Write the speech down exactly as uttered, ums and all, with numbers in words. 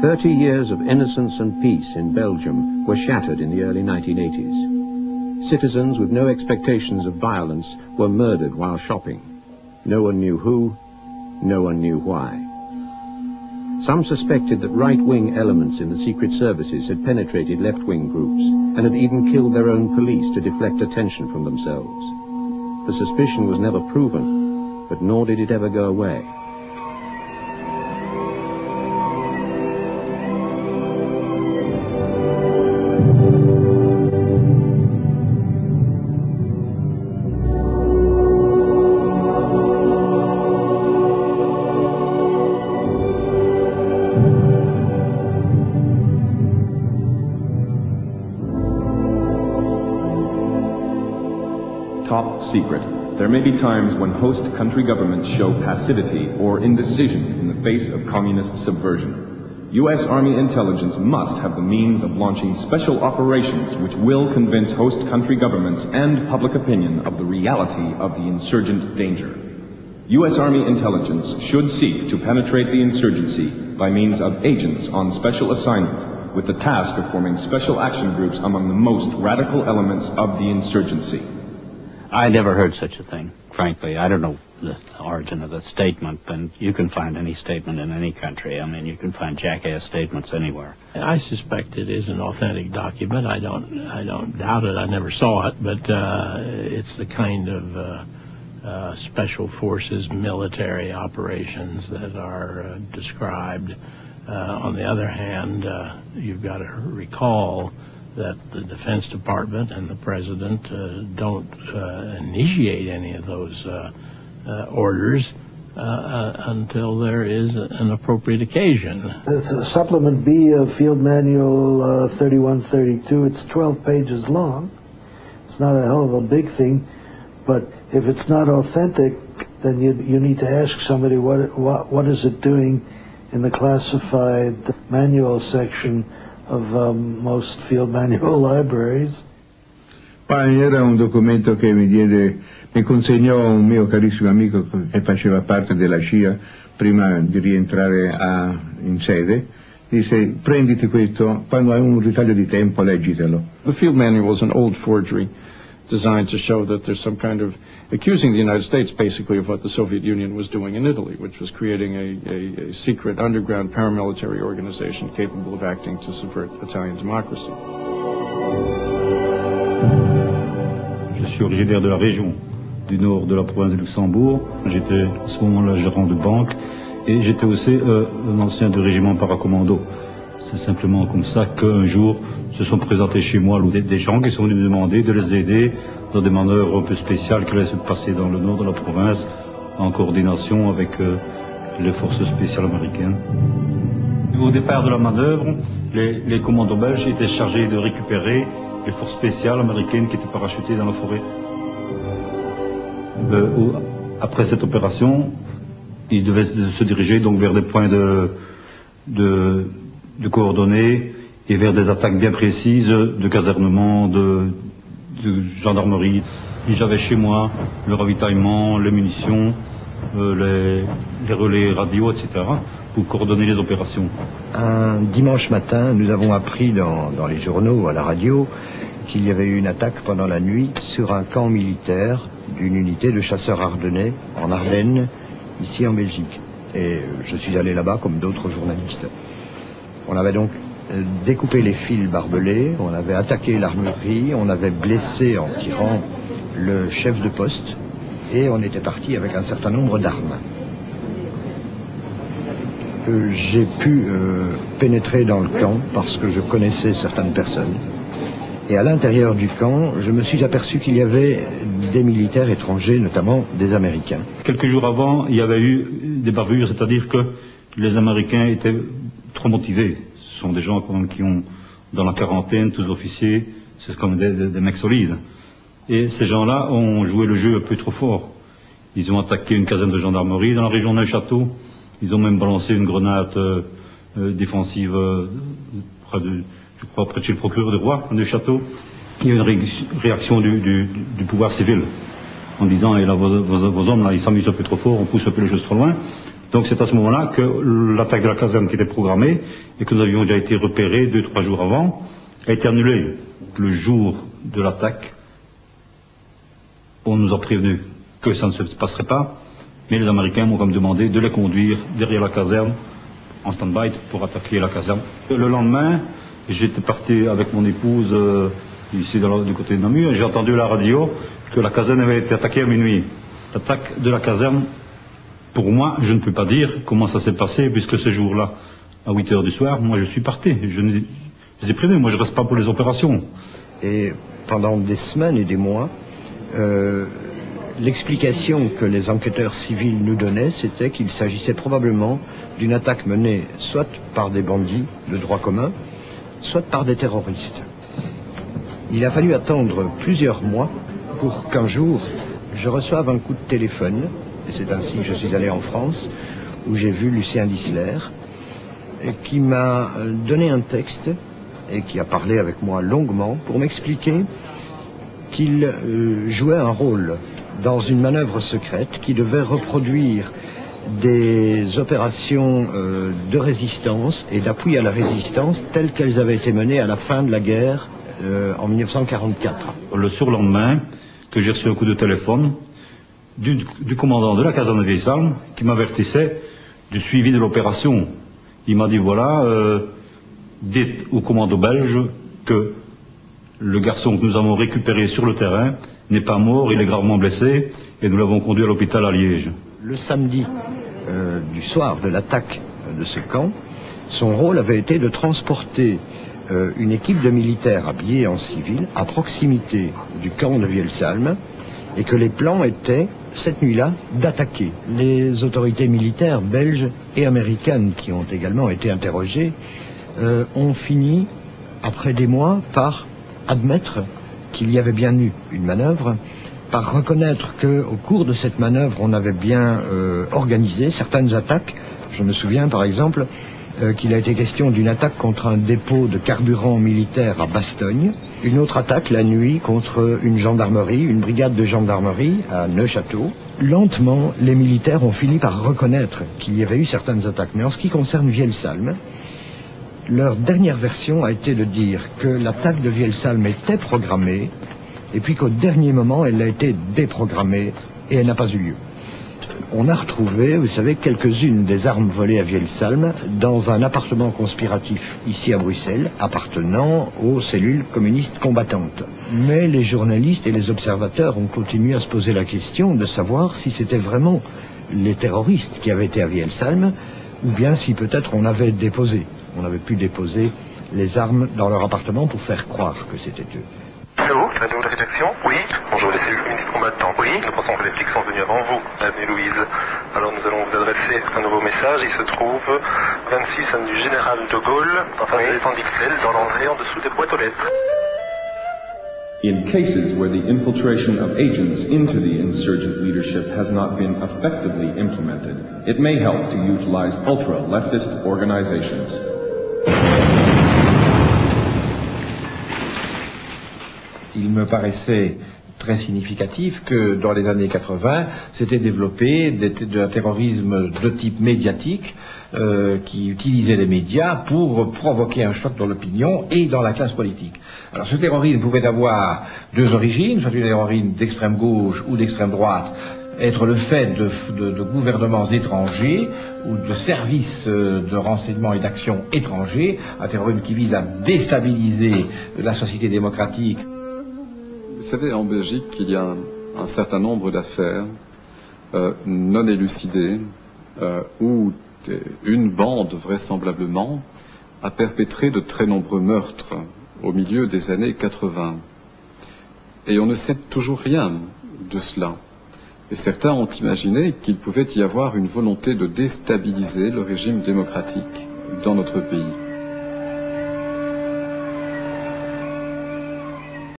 Thirty years of innocence and peace in Belgium were shattered in the early nineteen eighties. Citizens with no expectations of violence were murdered while shopping. No one knew who, no one knew why. Some suspected that right-wing elements in the secret services had penetrated left-wing groups and had even killed their own police to deflect attention from themselves. The suspicion was never proven, but nor did it ever go away. Secret. There may be times when host country governments show passivity or indecision in the face of communist subversion. U S Army intelligence must have the means of launching special operations which will convince host country governments and public opinion of the reality of the insurgent danger. U S Army intelligence should seek to penetrate the insurgency by means of agents on special assignment, with the task of forming special action groups among the most radical elements of the insurgency. I never heard such a thing, frankly. I don't know the origin of the statement, and you can find any statement in any country. I mean, you can find jackass statements anywhere. I suspect it is an authentic document. I don't, I don't doubt it. I never saw it, but uh, it's the kind of uh, uh, special forces military operations that are uh, described. Uh, on the other hand, uh, you've got to recall that the Defense Department and the President uh, don't uh, initiate any of those uh, uh, orders uh, uh, until there is an appropriate occasion. This is Supplement B of Field Manual uh, thirty-one thirty-two. It's twelve pages long. It's not a hell of a big thing, but if it's not authentic, then you, you need to ask somebody what, what, what is it doing in the classified manual section of um, most field manual libraries. Ma era un documento che mi diede, mi consegnò un mio carissimo amico che faceva parte della C I A prima di rientrare a, in sede. Disse: prenditi questo, quando hai un ritaglio di tempo leggitelo. The field manual is an old forgery designed to show that there's some kind of accusing the United States basically of what the Soviet Union was doing in Italy, which was creating a, a, a secret underground paramilitary organization capable of acting to subvert Italian democracy. Je suis originaire de la région du nord de la province de Luxembourg. J'étais à ce moment-là gérant de banque et j'étais aussi euh, un ancien du régiment paracommando. C'est simplement comme ça qu'un jour se sont présentés chez moi des gens qui sont venus me demander de les aider dans des manœuvres un peu spéciales qui allaient se passer dans le nord de la province en coordination avec euh, les forces spéciales américaines. Au départ de la manœuvre, les, les commandos belges étaient chargés de récupérer les forces spéciales américaines qui étaient parachutées dans la forêt. Euh, après cette opération, ils devaient se diriger donc vers des points de... de de coordonnées et vers des attaques bien précises de casernement, de, de gendarmerie. J'avais chez moi le ravitaillement, les munitions, euh, les, les relais radio, et cetera pour coordonner les opérations. Un dimanche matin, nous avons appris dans, dans les journaux, à la radio, qu'il y avait eu une attaque pendant la nuit sur un camp militaire d'une unité de chasseurs ardennais en Ardennes, ici en Belgique. Et je suis allé là-bas comme d'autres journalistes. On avait donc découpé les fils barbelés, on avait attaqué l'armurerie, on avait blessé en tirant le chef de poste et on était parti avec un certain nombre d'armes. Euh, j'ai pu euh, pénétrer dans le camp parce que je connaissais certaines personnes. Et à l'intérieur du camp, je me suis aperçu qu'il y avait des militaires étrangers, notamment des Américains. Quelques jours avant, il y avait eu des bavures, c'est-à-dire que les Américains étaient trop motivés. Ce sont des gens quand même qui ont dans la quarantaine, tous officiers, c'est comme des, des, des mecs solides. Et ces gens-là ont joué le jeu un peu trop fort. Ils ont attaqué une caserne de gendarmerie dans la région de Neufchâteau. Ils ont même balancé une grenade euh, euh, défensive, euh, près de, je crois, près de chez le procureur du roi, à Neufchâteau. Il y a une ré réaction du, du, du pouvoir civil en disant: eh là, vos, vos, vos hommes, là, ils s'amusent un peu trop fort, on pousse un peu les choses trop loin. Donc c'est à ce moment-là que l'attaque de la caserne qui était programmée et que nous avions déjà été repérés deux, trois jours avant, a été annulée. Le jour de l'attaque, on nous a prévenu que ça ne se passerait pas, mais les Américains m'ont comme demandé de les conduire derrière la caserne, en stand-by, pour attaquer la caserne. Le lendemain, j'étais parti avec mon épouse euh, ici dans la, du côté de Namur, et j'ai entendu à la radio que la caserne avait été attaquée à minuit. L'attaque de la caserne, pour moi, je ne peux pas dire comment ça s'est passé, puisque ce jour-là, à huit heures du soir, moi je suis parti. Je ne les ai prévenus, moi je ne reste pas pour les opérations. Et pendant des semaines et des mois, euh, l'explication que les enquêteurs civils nous donnaient, c'était qu'il s'agissait probablement d'une attaque menée soit par des bandits de droit commun, soit par des terroristes. Il a fallu attendre plusieurs mois pour qu'un jour je reçoive un coup de téléphone, et c'est ainsi que je suis allé en France, où j'ai vu Lucien Disler, qui m'a donné un texte et qui a parlé avec moi longuement pour m'expliquer qu'il euh, jouait un rôle dans une manœuvre secrète qui devait reproduire des opérations euh, de résistance et d'appui à la résistance telles qu'elles avaient été menées à la fin de la guerre euh, en mille neuf cent quarante-quatre. Le surlendemain, que j'ai reçu un coup de téléphone du, du commandant de la caserne de Vielsalm qui m'avertissait du suivi de l'opération. Il m'a dit voilà, euh, dites au commando belge que le garçon que nous avons récupéré sur le terrain n'est pas mort, il est gravement blessé et nous l'avons conduit à l'hôpital à Liège. Le samedi euh, du soir de l'attaque de ce camp, son rôle avait été de transporter euh, une équipe de militaires habillés en civil à proximité du camp de Vielsalm et que les plans étaient, cette nuit-là, d'attaquer. Les autorités militaires belges et américaines qui ont également été interrogées euh, ont fini, après des mois, par admettre qu'il y avait bien eu une manœuvre, par reconnaître qu'au cours de cette manœuvre, on avait bien euh, organisé certaines attaques. Je me souviens par exemple euh, qu'il a été question d'une attaque contre un dépôt de carburant militaire à Bastogne, une autre attaque la nuit contre une gendarmerie, une brigade de gendarmerie à Neufchâteau. Lentement, les militaires ont fini par reconnaître qu'il y avait eu certaines attaques. Mais en ce qui concerne Vielsalm, leur dernière version a été de dire que l'attaque de Vielsalm était programmée et puis qu'au dernier moment, elle a été déprogrammée et elle n'a pas eu lieu. On a retrouvé, vous savez, quelques-unes des armes volées à Vielsalm dans un appartement conspiratif ici à Bruxelles, appartenant aux cellules communistes combattantes. Mais les journalistes et les observateurs ont continué à se poser la question de savoir si c'était vraiment les terroristes qui avaient été à Vielsalm ou bien si peut-être on avait déposé. On avait pu déposer les armes dans leur appartement pour faire croire que c'était eux. Allô, la bureau de rédaction? Oui. Bonjour, les cellules communistes combattantes. Oui. Nous pensons que les flics sont venus avant vous, avenue Louise. Alors nous allons vous adresser un nouveau message. Il se trouve vingt-six avenue Général de Gaulle, en face de l'étendue d'Ixelles, dans l'entrée en dessous des boîtes aux lettres. In cases where the infiltration of agents into the insurgent leadership has not been effectively implemented, it may help to utilize ultra-leftist organizations. Il me paraissait très significatif que dans les années quatre-vingt, s'était développé des de un terrorisme de type médiatique euh, qui utilisait les médias pour provoquer un choc dans l'opinion et dans la classe politique. Alors ce terrorisme pouvait avoir deux origines, soit une origine d'extrême gauche ou d'extrême droite, être le fait de, de, de gouvernements étrangers ou de services de renseignement et d'action étrangers, un terrorisme qui vise à déstabiliser la société démocratique. Vous savez, en Belgique, il y a un, un certain nombre d'affaires euh, non élucidées euh, où une bande, vraisemblablement, a perpétré de très nombreux meurtres au milieu des années quatre-vingt. Et on ne sait toujours rien de cela. Et certains ont imaginé qu'il pouvait y avoir une volonté de déstabiliser le régime démocratique dans notre pays.